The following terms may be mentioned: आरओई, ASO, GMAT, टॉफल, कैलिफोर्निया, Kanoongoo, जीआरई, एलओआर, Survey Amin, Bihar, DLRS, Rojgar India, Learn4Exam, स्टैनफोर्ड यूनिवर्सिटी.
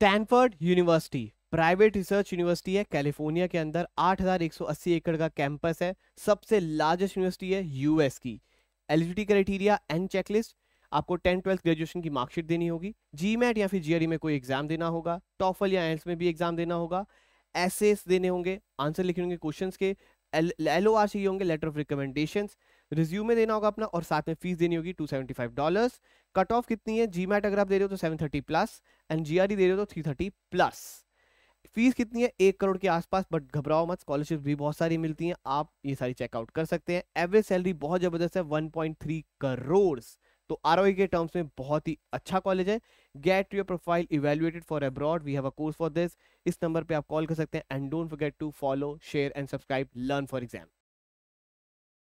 स्टैनफोर्ड यूनिवर्सिटी private research university है कैलिफोर्निया के अंदर। 8,180 एकड़ का कैंपस है, सबसे लार्जेस्ट यूनिवर्सिटी है यूएस की। एलिजिबिलिटी क्राइटेरिया एंड चेकलिस्ट, आपको 10th-12th ग्रेजुएशन की मार्कशीट देनी होगी, जीमैट या फिर जीआरई में कोई एग्जाम देना होगा, टॉफल या एल्स में भी एग्जाम देना होगा, एसेस देने होंगे, आंसर लिखने होंगे क्वेश्चंस के, एलओआर चाहिए होंगे, लेटर ऑफ रिकमेंडेशंस, रिज्यूमे देना होगा अपना और साथ में फीस देनी होगी $275। कट ऑफ कितनी है, जीमैट अगर आप दे रहे हो तो 730 प्लस एंड जीआरई दे रहे हो तो 330 प्लस। फीस कितनी है, 1 करोड़ के आसपास, बट घबराओ मत, स्कॉलरशिप भी बहुत सारी मिलती हैं, आप ये सारी चेकआउट कर सकते हैं। एवरेज सैलरी बहुत जबरदस्त है, 1.3 करोड़, तो आरओई के टर्म्स में बहुत ही अच्छा कॉलेज है। Get your profile evaluated for abroad, we have a course for this, इस नंबर पे आप कॉल कर सकते हैं। And don't forget to follow, share and subscribe learn for exam.